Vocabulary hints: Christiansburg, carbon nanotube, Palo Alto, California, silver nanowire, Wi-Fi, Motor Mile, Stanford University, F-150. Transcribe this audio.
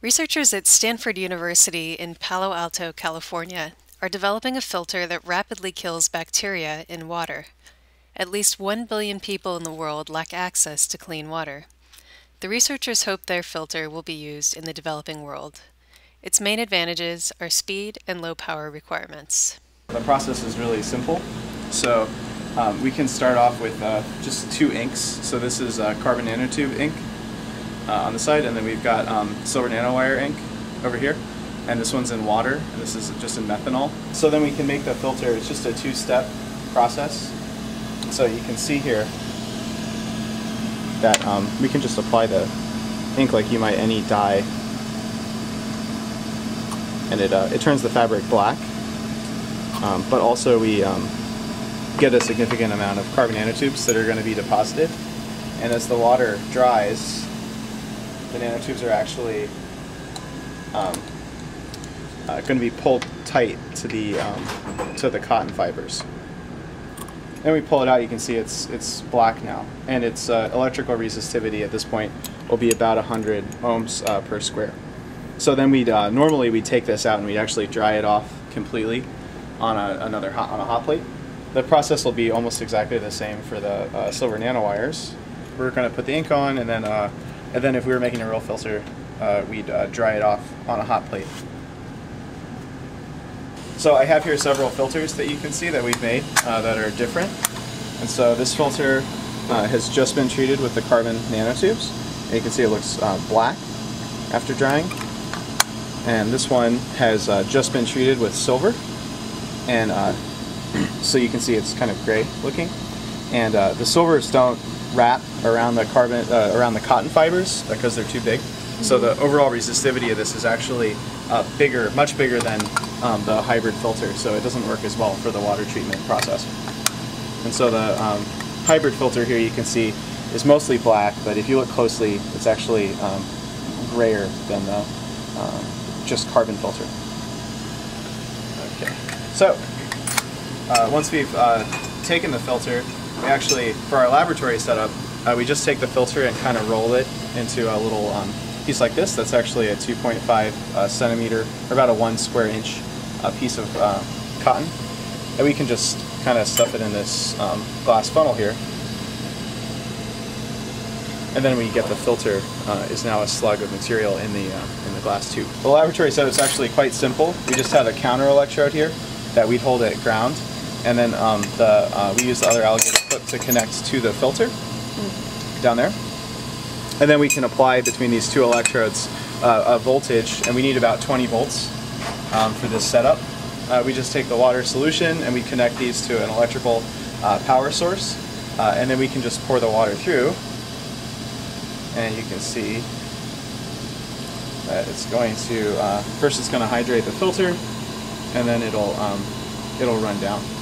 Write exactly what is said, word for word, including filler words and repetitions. Researchers at Stanford University in Palo Alto, California, are developing a filter that rapidly kills bacteria in water. At least one billion people in the world lack access to clean water. The researchers hope their filter will be used in the developing world. Its main advantages are speed and low power requirements. The process is really simple. So um, we can start off with uh, just two inks. So this is uh, carbon nanotube ink. Uh, on the side, and then we've got um, silver nanowire ink over here, and this one's in water, and this is just in methanol. So then we can make the filter. It's just a two-step process. So you can see here that um, we can just apply the ink like you might any dye, and it, uh, it turns the fabric black, um, but also we um, get a significant amount of carbon nanotubes that are going to be deposited, and as the water dries, the nanotubes are actually um, uh, going to be pulled tight to the um, to the cotton fibers. And we pull it out. You can see it's it's black now, and its uh, electrical resistivity at this point will be about one hundred ohms uh, per square. So then we uh, normally we take this out and we actually dry it off completely on a, another hot, on a hot plate. The process will be almost exactly the same for the uh, silver nanowires. We're going to put the ink on, and then. Uh, And then if we were making a real filter, uh, we'd uh, dry it off on a hot plate. So I have here several filters that you can see that we've made uh, that are different. And so this filter uh, has just been treated with the carbon nanotubes. And you can see it looks uh, black after drying. And this one has uh, just been treated with silver. And uh, so you can see it's kind of gray looking. And uh, the silvers don't wrap around the carbon uh, around the cotton fibers because they're too big. So the overall resistivity of this is actually uh, bigger, much bigger than um, the hybrid filter. So it doesn't work as well for the water treatment process. And so the um, hybrid filter here, you can see, is mostly black, but if you look closely, it's actually um, grayer than the um, just carbon filter. Okay. So uh, once we've uh, taken the filter. We actually, for our laboratory setup, uh, we just take the filter and kind of roll it into a little um, piece like this. That's actually a two point five uh, centimeter, or about a one square inch uh, piece of uh, cotton. And we can just kind of stuff it in this um, glass funnel here. And then we get the filter uh, is now a slug of material in the, uh, in the glass tube. The laboratory setup is actually quite simple. We just had a counter electrode here that we'd hold at ground. And then um, the, uh, we use the other alligator clip to connect to the filter mm. down there. And then we can apply between these two electrodes uh, a voltage, and we need about twenty volts um, for this setup. Uh, we just take the water solution and we connect these to an electrical uh, power source, uh, and then we can just pour the water through. And you can see that it's going to, uh, first it's going to hydrate the filter, and then it'll, um, it'll run down.